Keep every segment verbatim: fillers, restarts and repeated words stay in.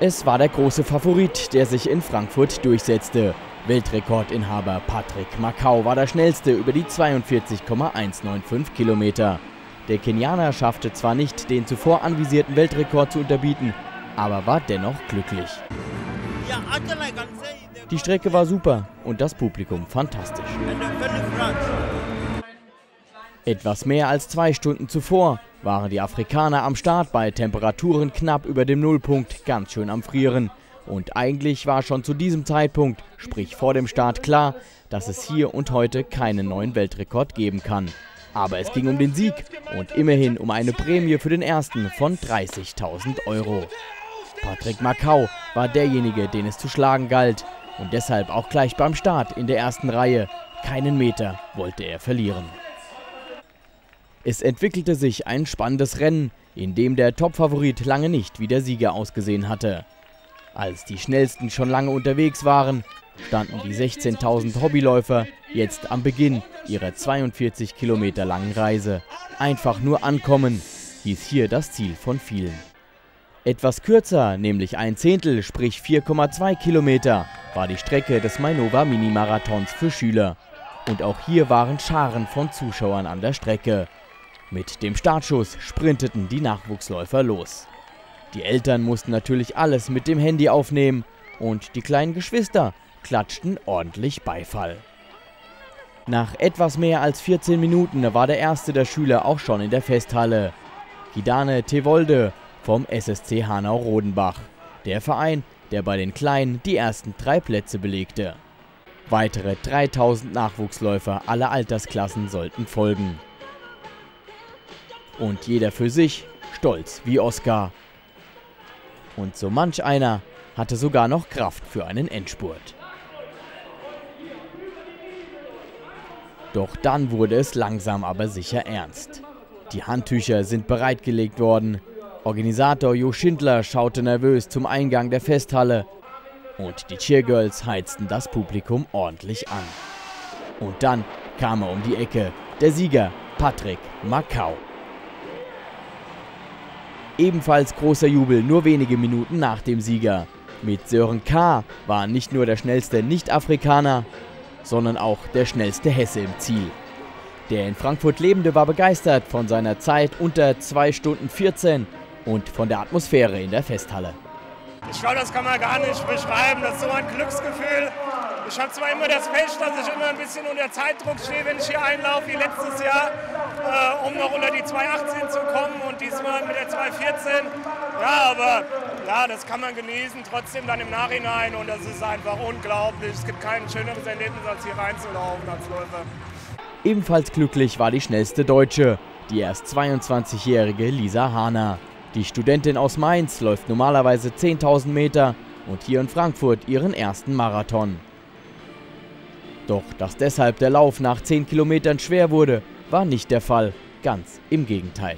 Es war der große Favorit, der sich in Frankfurt durchsetzte. Weltrekordinhaber Patrick Makau war der schnellste über die zweiundvierzig Komma eins neun fünf Kilometer. Der Kenianer schaffte zwar nicht, den zuvor anvisierten Weltrekord zu unterbieten, aber war dennoch glücklich. Die Strecke war super und das Publikum fantastisch. Etwas mehr als zwei Stunden zuvor waren die Afrikaner am Start bei Temperaturen knapp über dem Nullpunkt, ganz schön am Frieren. Und eigentlich war schon zu diesem Zeitpunkt, sprich vor dem Start, klar, dass es hier und heute keinen neuen Weltrekord geben kann. Aber es ging um den Sieg und immerhin um eine Prämie für den ersten von dreißigtausend Euro. Patrick Makau war derjenige, den es zu schlagen galt und deshalb auch gleich beim Start in der ersten Reihe. Keinen Meter wollte er verlieren. Es entwickelte sich ein spannendes Rennen, in dem der Topfavorit lange nicht wie der Sieger ausgesehen hatte. Als die Schnellsten schon lange unterwegs waren, standen die sechzehntausend Hobbyläufer jetzt am Beginn ihrer zweiundvierzig Kilometer langen Reise. Einfach nur ankommen, hieß hier das Ziel von vielen. Etwas kürzer, nämlich ein Zehntel, sprich vier Komma zwei Kilometer, war die Strecke des Mainova Mini-Marathons für Schüler. Und auch hier waren Scharen von Zuschauern an der Strecke. Mit dem Startschuss sprinteten die Nachwuchsläufer los. Die Eltern mussten natürlich alles mit dem Handy aufnehmen und die kleinen Geschwister klatschten ordentlich Beifall. Nach etwas mehr als vierzehn Minuten war der erste der Schüler auch schon in der Festhalle. Kidane Tewolde vom S S C Hanau-Rodenbach, der Verein, der bei den Kleinen die ersten drei Plätze belegte. Weitere dreitausend Nachwuchsläufer aller Altersklassen sollten folgen. Und jeder für sich, stolz wie Oscar. Und so manch einer hatte sogar noch Kraft für einen Endspurt. Doch dann wurde es langsam aber sicher ernst. Die Handtücher sind bereitgelegt worden. Organisator Jo Schindler schaute nervös zum Eingang der Festhalle. Und die Cheergirls heizten das Publikum ordentlich an. Und dann kam er um die Ecke, der Sieger Patrick Makau. Ebenfalls großer Jubel nur wenige Minuten nach dem Sieger. Mit Sören K. war nicht nur der schnellste Nicht-Afrikaner, sondern auch der schnellste Hesse im Ziel. Der in Frankfurt Lebende war begeistert von seiner Zeit unter zwei Stunden vierzehn und von der Atmosphäre in der Festhalle. Ich glaube, das kann man gar nicht beschreiben, das ist so ein Glücksgefühl. Ich habe zwar immer das Pech, dass ich immer ein bisschen unter Zeitdruck stehe, wenn ich hier einlaufe wie letztes Jahr, äh, um noch unter die zwei achtzehn zu kommen und diesmal mit der zwei vierzehn. Ja, aber ja, das kann man genießen, trotzdem dann im Nachhinein und das ist einfach unglaublich. Es gibt kein schöneres Erlebnis, als hier reinzulaufen als Läufer. Ebenfalls glücklich war die schnellste Deutsche, die erst zweiundzwanzigjährige Lisa Hahner. Die Studentin aus Mainz läuft normalerweise zehntausend Meter und hier in Frankfurt ihren ersten Marathon. Doch dass deshalb der Lauf nach zehn Kilometern schwer wurde, war nicht der Fall. Ganz im Gegenteil.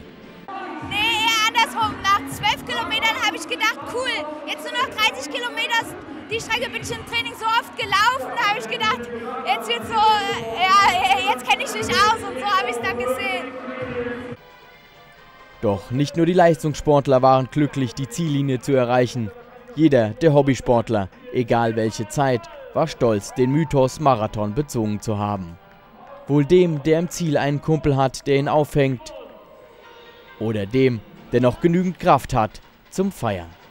Nee, eher andersrum. Nach zwölf Kilometern habe ich gedacht, cool, jetzt nur noch dreißig Kilometer. Die Strecke bin ich im Training so oft gelaufen, da habe ich gedacht, jetzt wird so, ja, jetzt kenne ich mich aus und so habe ich es dann gesehen. Doch nicht nur die Leistungssportler waren glücklich, die Ziellinie zu erreichen. Jeder der Hobbysportler, egal welche Zeit, war stolz, den Mythos Marathon bezwungen zu haben. Wohl dem, der im Ziel einen Kumpel hat, der ihn auffängt. Oder dem, der noch genügend Kraft hat zum Feiern.